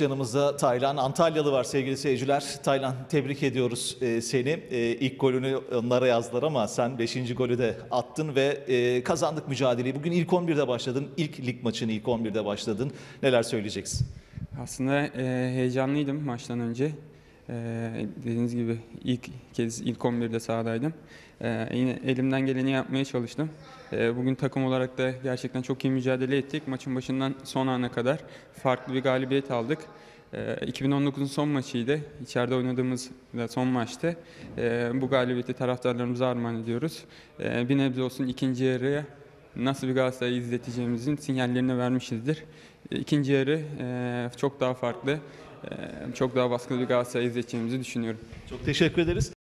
Yanımızda Taylan Antalyalı var sevgili seyirciler. Taylan, tebrik ediyoruz seni. İlk golünü onlara yazdılar ama sen 5. golü de attın ve kazandık mücadeleyi. Bugün ilk 11'de başladın. İlk lig maçını ilk 11'de başladın. Neler söyleyeceksin? Aslında heyecanlıydım maçtan önce. Dediğiniz gibi ilk kez ilk 11'de sahadaydım. Yine elimden geleni yapmaya çalıştım. Bugün takım olarak da gerçekten çok iyi mücadele ettik. Maçın başından son ana kadar farklı bir galibiyet aldık. 2019'un son maçıydı. İçeride oynadığımız da son maçtı. Bu galibiyeti taraftarlarımıza armağan ediyoruz. Bir nebze olsun ikinci yarıya nasıl bir Galatasaray'ı izleteceğimizin sinyallerini vermişizdir. İkinci yarı çok daha farklı, çok daha baskılı bir Galatasaray'ı izleteceğimizi düşünüyorum. Çok teşekkür ederiz.